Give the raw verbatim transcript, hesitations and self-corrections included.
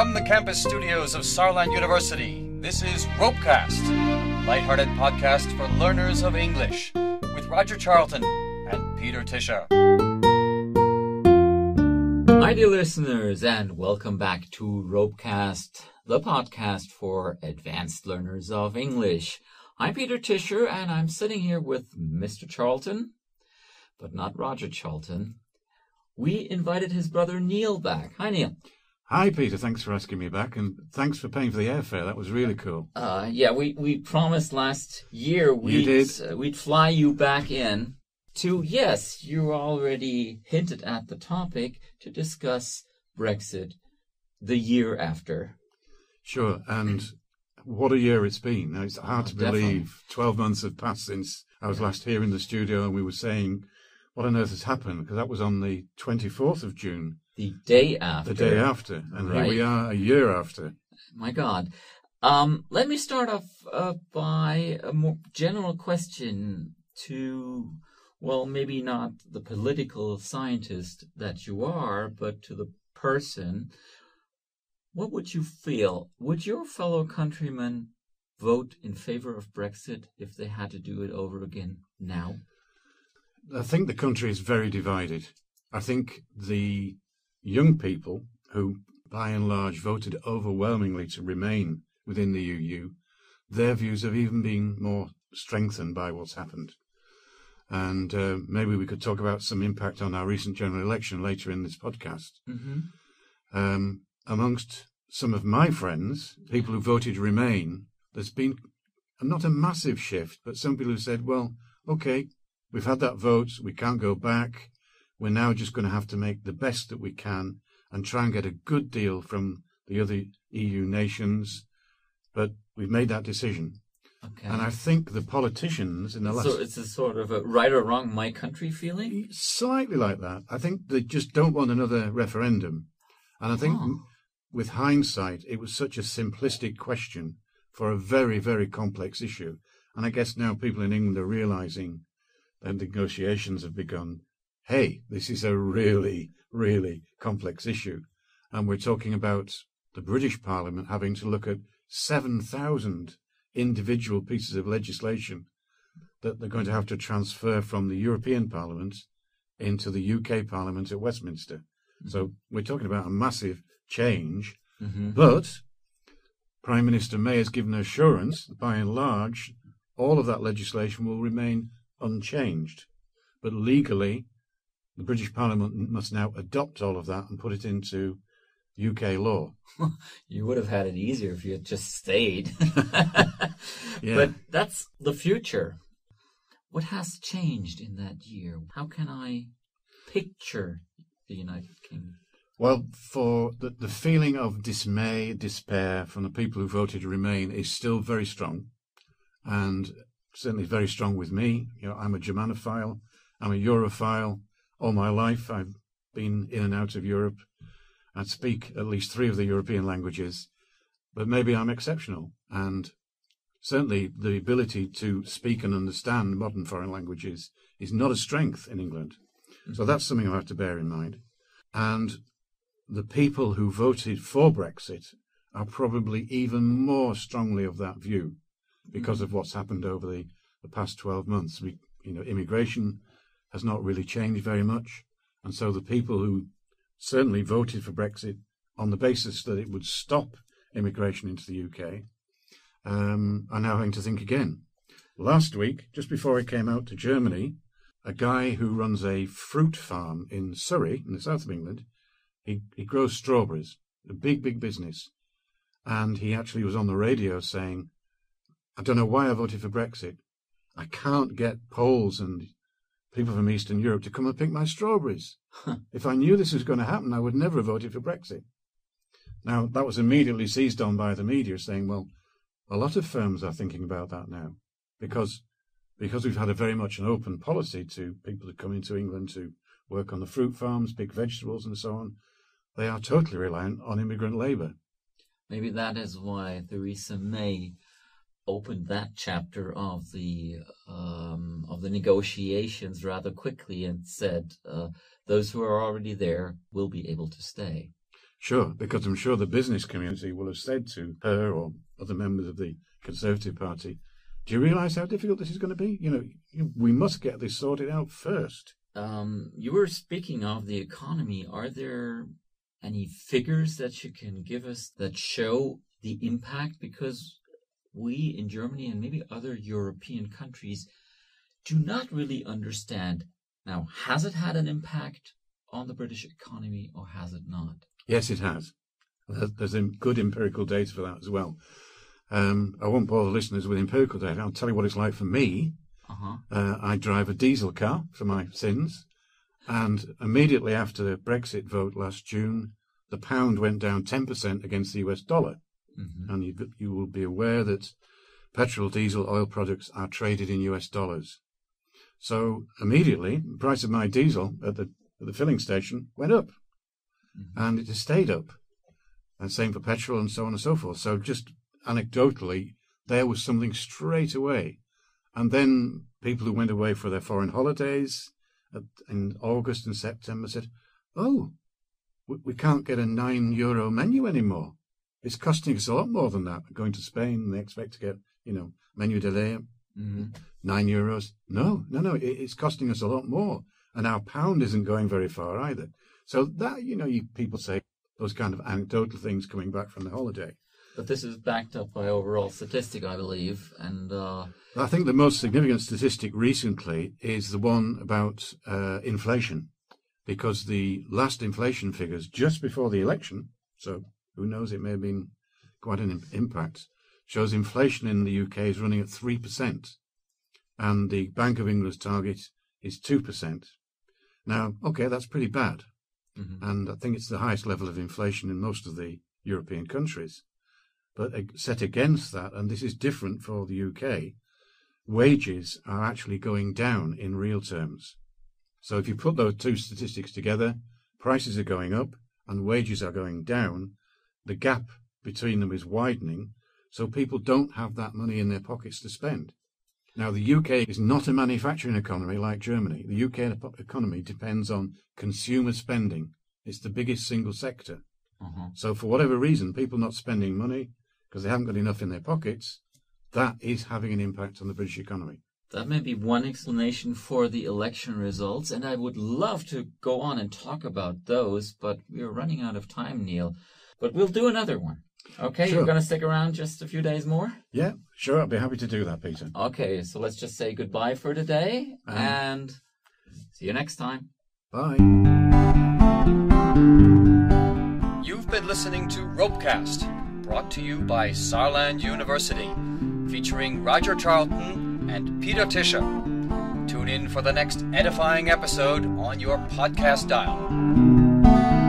From the campus studios of Saarland University, this is Ropecast, a lighthearted podcast for learners of English, with Roger Charlton and Peter Tischer. Hi dear listeners, and welcome back to Ropecast, the podcast for advanced learners of English. I'm Peter Tischer, and I'm sitting here with Mister Charlton, but not Roger Charlton. We invited his brother Neil back. Hi, Neil. Hi, Peter. Thanks for asking me back, and thanks for paying for the airfare. That was really cool. Uh, yeah, we, we promised last year we'd, you did. Uh, we'd fly you back in to, yes, you already hinted at the topic, to discuss Brexit the year after. Sure, and what a year it's been. It's hard oh, to believe definitely. twelve months have passed since I was last here in the studio, and we were saying, what on earth has happened? Because that was on the twenty-fourth of June. The day after. The day after. And right. Here we are a year after. My God. Um, let me start off uh, by a more general question to, well, maybe not the political scientist that you are, but to the person. What would you feel? Would your fellow countrymen vote in favor of Brexit if they had to do it over again now? I think the country is very divided. I think the young people who, by and large, voted overwhelmingly to remain within the E U, their views have even been more strengthened by what's happened. And uh, maybe we could talk about some impact on our recent general election later in this podcast. Mm-hmm. Um, amongst some of my friends, people who voted Remain, there's been not a massive shift, but some people who said, well, okay, we've had that vote, we can't go back, we're now just going to have to make the best that we can and try and get a good deal from the other E U nations, but we've made that decision. Okay. And I think the politicians in the last... So it's a sort of a right or wrong my country feeling? Slightly like that. I think they just don't want another referendum. And I think oh. with hindsight, it was such a simplistic question for a very, very complex issue. And I guess now people in England are realising that negotiations have begun. Hey, this is a really, really complex issue. And we're talking about the British Parliament having to look at seven thousand individual pieces of legislation that they're going to have to transfer from the European Parliament into the U K Parliament at Westminster. Mm-hmm. So we're talking about a massive change. Mm-hmm. But Prime Minister May has given assurance that by and large, all of that legislation will remain unchanged. But legally, the British Parliament must now adopt all of that and put it into U K law. You would have had it easier if you had just stayed. Yeah. But that's the future. What has changed in that year? How can I picture the United Kingdom? Well, for the, the feeling of dismay, despair from the people who voted Remain is still very strong. And certainly very strong with me. You know, I'm a Germanophile. I'm a Europhile. All my life, I've been in and out of Europe. I speak at least three of the European languages, but maybe I'm exceptional. And certainly the ability to speak and understand modern foreign languages is not a strength in England. Mm-hmm. So that's something I have to bear in mind. And the people who voted for Brexit are probably even more strongly of that view, because of what's happened over the, the past twelve months. We, you know, immigration has not really changed very much. And so the people who certainly voted for Brexit on the basis that it would stop immigration into the U K um, are now having to think again. Last week, just before I came out to Germany, a guy who runs a fruit farm in Surrey, in the south of England, he, he grows strawberries, a big, big business. And he actually was on the radio saying, I don't know why I voted for Brexit. I can't get Poles and people from Eastern Europe to come and pick my strawberries. Huh. If I knew this was going to happen, I would never have voted for Brexit. Now, that was immediately seized on by the media saying, well, a lot of firms are thinking about that now because, because we've had a very much an open policy to people who come into England to work on the fruit farms, pick vegetables and so on. They are totally reliant on immigrant labour. Maybe that is why Theresa May opened that chapter of the um, of the negotiations rather quickly and said, uh, those who are already there will be able to stay. Sure, because I'm sure the business community will have said to her or other members of the Conservative Party, do you realise how difficult this is going to be? You know, we must get this sorted out first. Um, you were speaking of the economy. Are there any figures that you can give us that show the impact? Because we in Germany and maybe other European countries do not really understand. Now, has it had an impact on the British economy or has it not? Yes, it has. There's good empirical data for that as well. Um, I won't bore the listeners with empirical data. I'll tell you what it's like for me. Uh-huh. Uh, I drive a diesel car for my sins. And immediately after the Brexit vote last June, the pound went down ten percent against the U S dollar. Mm-hmm. And you, you will be aware that petrol, diesel, oil products are traded in U S dollars. So immediately, the price of my diesel at the, at the filling station went up. Mm-hmm. And it has stayed up. And same for petrol and so on and so forth. So just anecdotally, there was something straight away. And then people who went away for their foreign holidays in August and September said, oh, we can't get a nine euro menu anymore. It's costing us a lot more than that. Going to Spain, they expect to get, you know, menu de lait, mm-hmm. nine euros. No, no, no, it's costing us a lot more. And our pound isn't going very far either. So that, you know, you, people say those kind of anecdotal things coming back from the holiday. But this is backed up by overall statistic, I believe. And uh... I think the most significant statistic recently is the one about uh, inflation, because the last inflation figures just before the election, so who knows, it may have been quite an impact, shows inflation in the U K is running at three percent, and the Bank of England's target is two percent. Now, okay, that's pretty bad. Mm-hmm. And I think it's the highest level of inflation in most of the European countries. But set against that, and this is different for the U K, wages are actually going down in real terms. So if you put those two statistics together, prices are going up and wages are going down. The gap between them is widening, so people don't have that money in their pockets to spend. Now, the U K is not a manufacturing economy like Germany. The U K economy depends on consumer spending. It's the biggest single sector. Uh-huh. So for whatever reason, people not spending money, because they haven't got enough in their pockets, that is having an impact on the British economy. That may be one explanation for the election results, and I would love to go on and talk about those, but we're running out of time, Neil. But we'll do another one. Okay, sure. You're going to stick around just a few days more? Yeah, sure, I'll be happy to do that, Peter. Okay, so let's just say goodbye for today, um, and see you next time. Bye. You've been listening to Ropecast, brought to you by Saarland University, featuring Roger Charlton and Peter Tischer. Tune in for the next edifying episode on your podcast dial.